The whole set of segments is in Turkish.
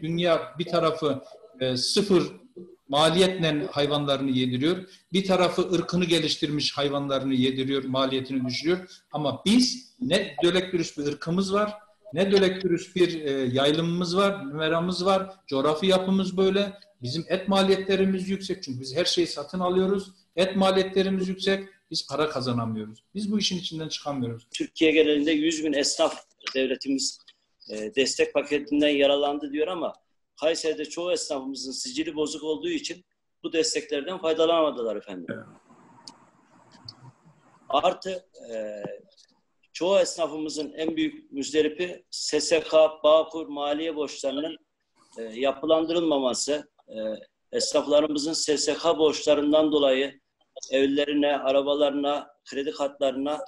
Dünya bir tarafı sıfır maliyetle hayvanlarını yediriyor, bir tarafı ırkını geliştirmiş hayvanlarını yediriyor, maliyetini düşürüyor. Ama biz ne dölek dürüst bir ırkımız var, ne dölek dürüst bir yaylımımız var, numaramız var, coğrafi yapımız böyle. Bizim et maliyetlerimiz yüksek çünkü biz her şeyi satın alıyoruz. Et maliyetlerimiz yüksek, biz para kazanamıyoruz. Biz bu işin içinden çıkamıyoruz. Türkiye genelinde 100 bin esnaf devletimiz destek paketinden yaralandı diyor ama Kayseri'de çoğu esnafımızın sicili bozuk olduğu için bu desteklerden faydalanamadılar efendim. Evet. Artı çoğu esnafımızın en büyük müzdaripi SSK, Bağkur, maliye borçlarının yapılandırılmaması, esnaflarımızın SSK borçlarından dolayı evlerine, arabalarına, kredi kartlarına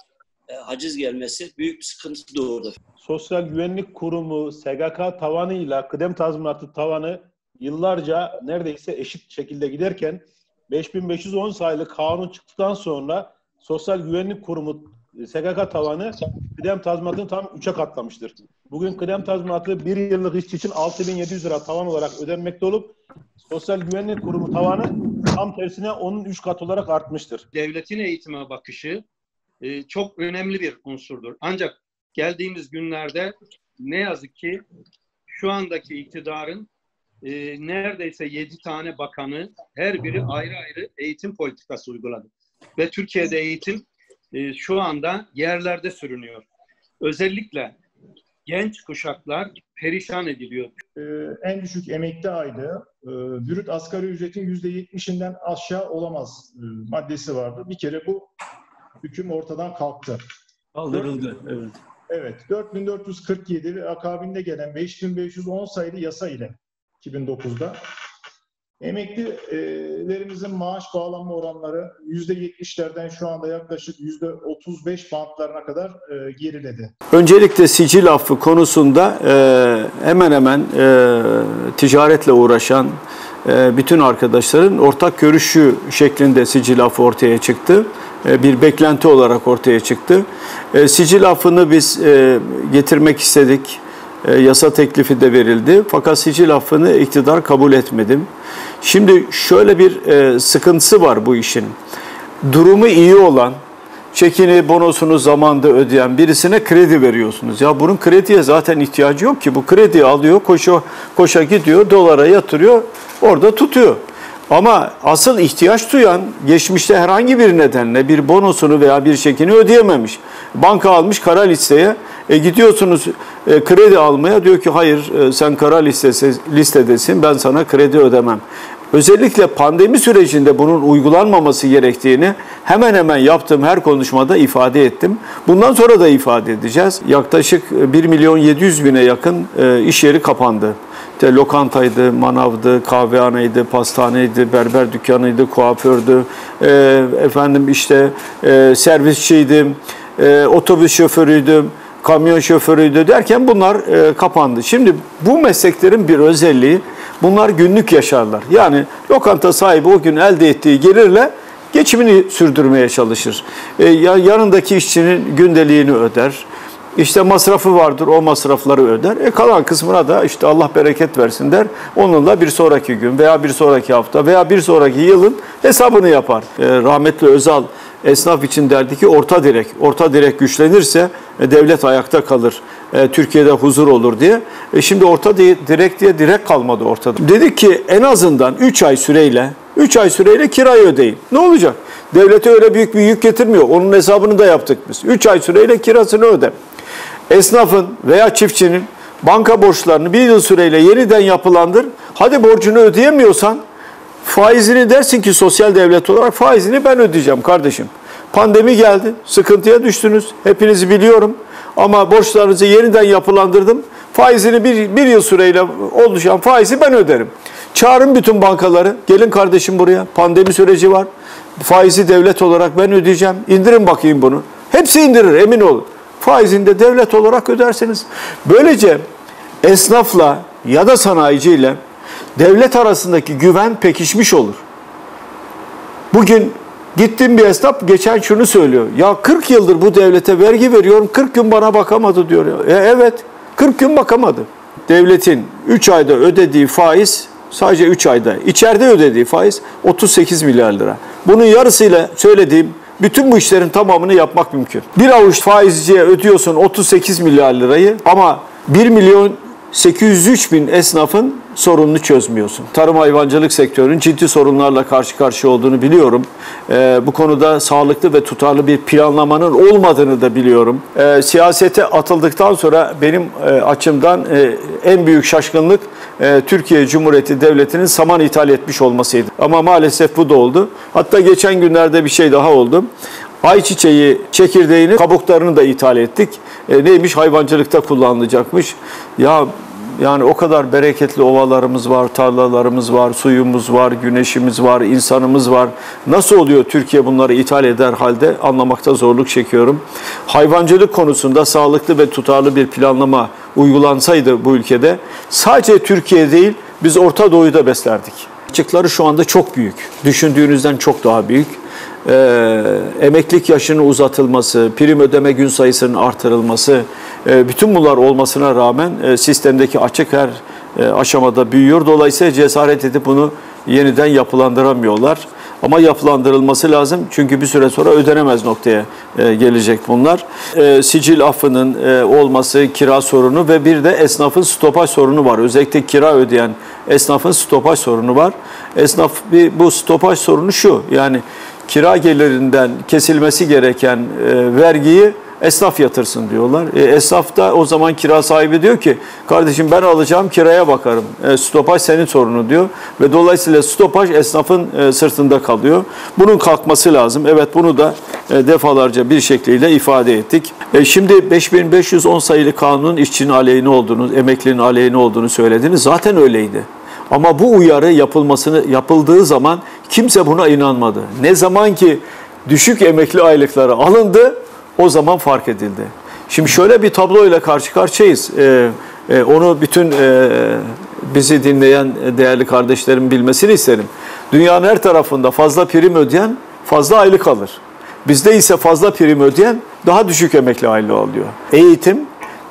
haciz gelmesi büyük bir sıkıntı doğurdu. Sosyal Güvenlik Kurumu SGK tavanıyla kıdem tazminatı tavanı yıllarca neredeyse eşit şekilde giderken 5510 sayılı kanun çıktıktan sonra Sosyal Güvenlik Kurumu SGK tavanı kıdem tazminatını tam 3'e katlamıştır. Bugün kıdem tazminatı bir yıllık işçi için 6700 lira tavan olarak ödenmekte olup Sosyal Güvenlik Kurumu tavanı tam tersine onun 3 kat olarak artmıştır. Devletin eğitime bakışı çok önemli bir unsurdur. Ancak geldiğimiz günlerde ne yazık ki şu andaki iktidarın neredeyse 7 tane bakanı her biri ayrı ayrı eğitim politikası uyguladı. Ve Türkiye'de eğitim şu anda yerlerde sürünüyor. Özellikle genç kuşaklar perişan ediliyor. En düşük emekli aylığı, bürüt asgari ücretin %70'inden aşağı olamaz maddesi vardı. Bir kere bu hüküm ortadan kalktı. Kaldırıldı. Evet. Evet. 4447 ve akabinde gelen 5510 sayılı yasa ile 2009'da emeklilerimizin maaş bağlanma oranları %70'lerden şu anda yaklaşık %35 bantlarına kadar geriledi. Öncelikle sicil affı konusunda hemen hemen ticaretle uğraşan bütün arkadaşların ortak görüşü şeklinde sicil affı ortaya çıktı. Bir beklenti olarak ortaya çıktı. Sicil affını biz getirmek istedik. Yasa teklifi de verildi. Fakat sicil affını iktidar kabul etmedi. Şimdi şöyle bir sıkıntısı var bu işin. Durumu iyi olan, çekini, bonosunu zamanında ödeyen birisine kredi veriyorsunuz. Ya bunun krediye zaten ihtiyacı yok ki. Bu krediyi alıyor, koşa gidiyor, dolara yatırıyor, orada tutuyor. Ama asıl ihtiyaç duyan geçmişte herhangi bir nedenle bir bonusunu veya bir çekini ödeyememiş. Banka almış kara listeye. Gidiyorsunuz kredi almaya, diyor ki hayır sen kara listedesin, ben sana kredi ödemem. Özellikle pandemi sürecinde bunun uygulanmaması gerektiğini hemen hemen yaptığım her konuşmada ifade ettim. Bundan sonra da ifade edeceğiz. Yaklaşık 1.700.000'e yakın iş yeri kapandı. İşte lokantaydı, manavdı, kahvehaneydi, pastaneydi, berber dükkanıydı, kuafördü, efendim işte servisçiydim, otobüs şoförüydüm, kamyon şoförüydü derken bunlar kapandı. Şimdi bu mesleklerin bir özelliği, bunlar günlük yaşarlar. Yani lokanta sahibi o gün elde ettiği gelirle geçimini sürdürmeye çalışır. Yanındaki işçinin gündeliğini öder. İşte masrafı vardır, o masrafları öder. Kalan kısmına da işte Allah bereket versin der. Onunla bir sonraki gün veya bir sonraki hafta veya bir sonraki yılın hesabını yapar. Rahmetli Özal esnaf için derdi ki orta direk güçlenirse devlet ayakta kalır, Türkiye'de huzur olur diye. Şimdi orta direk diye direk kalmadı ortada. Dedik ki en azından 3 ay süreyle kirayı ödeyin. Ne olacak? Devlete öyle büyük bir yük getirmiyor. Onun hesabını da yaptık biz. 3 ay süreyle kirasını öde. Esnafın veya çiftçinin banka borçlarını 1 yıl süreyle yeniden yapılandır. Hadi borcunu ödeyemiyorsan faizini dersin ki sosyal devlet olarak faizini ben ödeyeceğim kardeşim. Pandemi geldi, sıkıntıya düştünüz. Hepinizi biliyorum ama borçlarınızı yeniden yapılandırdım. Faizini bir yıl süreyle oluşan faizi ben öderim. Çağırın bütün bankaları, gelin kardeşim buraya, pandemi süreci var. Faizi devlet olarak ben ödeyeceğim, indirin bakayım bunu. Hepsi indirir, emin olun. Faizini de devlet olarak ödersiniz. Böylece esnafla ya da sanayiciyle devlet arasındaki güven pekişmiş olur. Bugün gittiğim bir esnaf geçen şunu söylüyor. Ya 40 yıldır bu devlete vergi veriyorum, 40 gün bana bakamadı diyor. Evet, 40 gün bakamadı. devletin 3 ayda ödediği faiz, sadece 3 ayda içeride ödediği faiz 38 milyar lira. Bunun yarısıyla söylediğim bütün bu işlerin tamamını yapmak mümkün. Bir avuç faizciye ödüyorsun 38 milyar lirayı ama 1.803.000 esnafın sorununu çözmüyorsun. Tarım hayvancılık sektörünün ciddi sorunlarla karşı karşıya olduğunu biliyorum. Bu konuda sağlıklı ve tutarlı bir planlamanın olmadığını da biliyorum. Siyasete atıldıktan sonra benim açımdan en büyük şaşkınlık Türkiye Cumhuriyeti Devleti'nin saman ithal etmiş olmasıydı. Ama maalesef bu da oldu. Hatta geçen günlerde bir şey daha oldu. Ayçiçeği çekirdeğini, kabuklarını da ithal ettik. Neymiş? Hayvancılıkta kullanılacakmış. Ya yani o kadar bereketli ovalarımız var, tarlalarımız var, suyumuz var, güneşimiz var, insanımız var. Nasıl oluyor Türkiye bunları ithal eder halde? Anlamakta zorluk çekiyorum. Hayvancılık konusunda sağlıklı ve tutarlı bir planlama uygulansaydı bu ülkede, sadece Türkiye değil, biz Orta Doğu'yu da beslerdik. Açıkları şu anda çok büyük. Düşündüğünüzden çok daha büyük. Emeklilik yaşının uzatılması, prim ödeme gün sayısının artırılması, bütün bunlar olmasına rağmen sistemdeki açık her aşamada büyüyor. Dolayısıyla cesaret edip bunu yeniden yapılandıramıyorlar. Ama yapılandırılması lazım çünkü bir süre sonra ödenemez noktaya gelecek bunlar. Sicil affının olması, kira sorunu ve bir de esnafın stopaj sorunu var. Özellikle kira ödeyen esnafın stopaj sorunu var. Esnaf bu stopaj sorunu şu, yani kira gelirinden kesilmesi gereken vergiyi esnaf yatırsın diyorlar. Esnaf da o zaman kira sahibi diyor ki kardeşim ben alacağım kiraya bakarım. Stopaj senin sorunu diyor. Ve dolayısıyla stopaj esnafın sırtında kalıyor. Bunun kalkması lazım. Evet, bunu da defalarca bir şekliyle ifade ettik. Şimdi 5510 sayılı kanunun işçinin aleyhine olduğunu, emeklinin aleyhine olduğunu söylediniz. Zaten öyleydi. Ama bu uyarı yapıldığı zaman kimse buna inanmadı. Ne zaman ki düşük emekli aylıkları alındı, o zaman fark edildi. Şimdi şöyle bir tabloyla karşı karşıyayız. Onu bütün bizi dinleyen değerli kardeşlerim bilmesini isterim. Dünyanın her tarafında fazla prim ödeyen fazla aylık alır. Bizde ise fazla prim ödeyen daha düşük emekli aylığı alıyor. Eğitim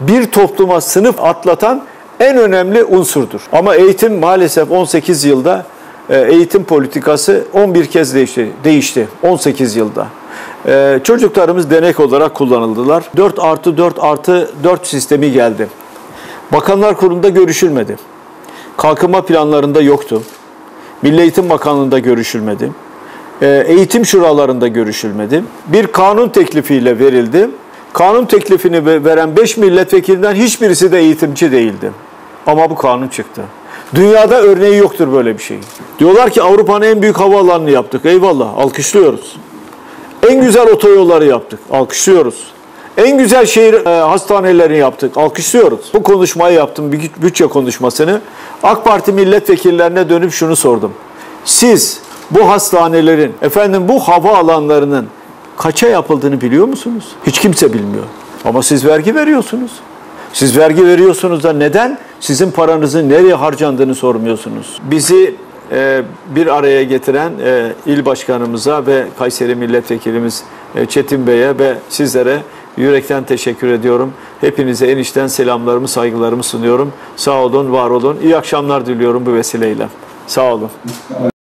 bir topluma sınıf atlatan en önemli unsurdur. Ama eğitim maalesef 18 yılda eğitim politikası 11 kez değişti. 18 yılda. Çocuklarımız denek olarak kullanıldılar. 4+4+4 sistemi geldi. Bakanlar Kurulu'nda görüşülmedi. Kalkınma planlarında yoktu. Milli Eğitim Bakanlığı'nda görüşülmedi. Eğitim şuralarında görüşülmedi. Bir kanun teklifiyle verildi. Kanun teklifini veren 5 milletvekilinden hiçbirisi de eğitimci değildi. Ama bu kanun çıktı. Dünyada örneği yoktur böyle bir şey. Diyorlar ki Avrupa'nın en büyük havaalanını yaptık. Eyvallah, alkışlıyoruz. En güzel otoyolları yaptık. Alkışlıyoruz. En güzel şehir hastanelerini yaptık. Alkışlıyoruz. Bu konuşmayı yaptım, bir bütçe konuşmasını. AK Parti milletvekillerine dönüp şunu sordum. Siz bu hastanelerin, bu havaalanlarının kaça yapıldığını biliyor musunuz? Hiç kimse bilmiyor. Ama siz vergi veriyorsunuz. Siz vergi veriyorsunuz da neden sizin paranızın nereye harcandığını sormuyorsunuz? Bizi bir araya getiren il başkanımıza ve Kayseri milletvekilimiz Çetin Bey'e ve sizlere yürekten teşekkür ediyorum. Hepinize en içten selamlarımı, saygılarımı sunuyorum. Sağ olun, var olun. İyi akşamlar diliyorum bu vesileyle. Sağ olun.